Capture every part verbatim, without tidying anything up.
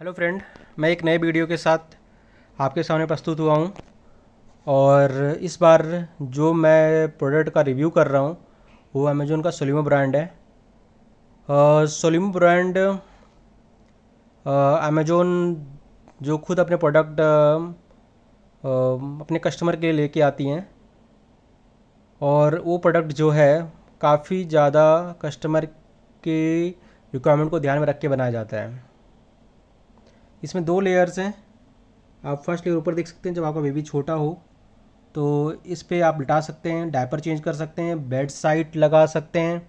Hello friend, मैं एक नए वीडियो के साथ आपके सामने प्रस्तुत हुआ हूँ। और इस बार जो मैं प्रोडक्ट का रिव्यू कर रहा हूँ वो अमेज़ॉन का सोलिमो ब्रांड है। सोलिमो ब्रांड अमेज़ॉन जो खुद अपने प्रोडक्ट अपने कस्टमर के लिए लेके आती हैं, और वो प्रोडक्ट जो है काफ़ी ज़्यादा कस्टमर के रिक्वायरमेंट को ध्यान में रख के बनाया जाता है। इसमें दो लेयर्स हैं। आप फर्स्ट लेयर ऊपर देख सकते हैं, जब आपका बेबी छोटा हो तो इस पर आप लिटा सकते हैं, डायपर चेंज कर सकते हैं, बेड साइट लगा सकते हैं।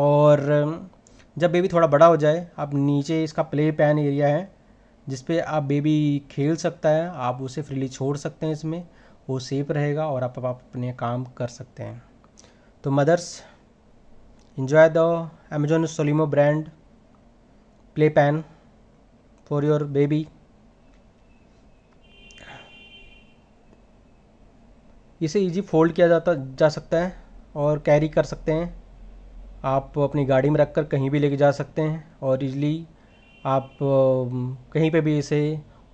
और जब बेबी थोड़ा बड़ा हो जाए, आप नीचे इसका प्ले पैन एरिया है जिस पे आप बेबी खेल सकता है, आप उसे फ्रीली छोड़ सकते हैं, इसमें वो सेफ रहेगा और आप, आप अपने काम कर सकते हैं। तो mothers enjoy the Amazon Solimo brand play pen for your baby. इसे इजी फोल्ड किया जाता जा सकता है और कैरी कर सकते हैं। आप अपनी गाड़ी में रखकर कहीं भी लेके जा सकते हैं और इजीली आप कहीं पे भी इसे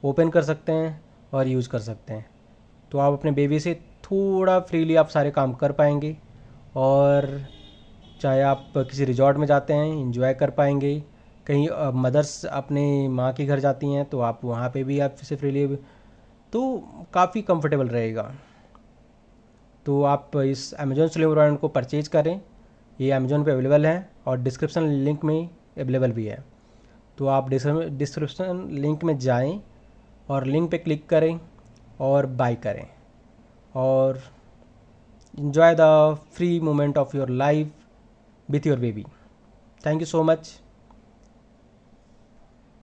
ओपन कर सकते हैं और यूज़ कर सकते हैं। तो आप अपने बेबी से थोड़ा फ्रीली आप सारे काम कर पाएंगे, और चाहे आप किसी रिजॉर्ट में जाते हैं एंजॉय कर पाएंगे, कहीं मदर्स अपने माँ के घर जाती हैं तो आप वहाँ पे भी आप इसे फ्रीली, तो काफ़ी कंफर्टेबल रहेगा। तो आप इस अमेज़ॉन सोलिमो ब्रांड को परचेज करें, ये अमेज़ॉन पे अवेलेबल है और डिस्क्रिप्शन लिंक में अवेलेबल भी है। तो आप डिस्क्रिप्शन लिंक में जाएं और लिंक पे क्लिक करें और बाय करें और enjoy the free moment of your life with your baby. Thank you so much.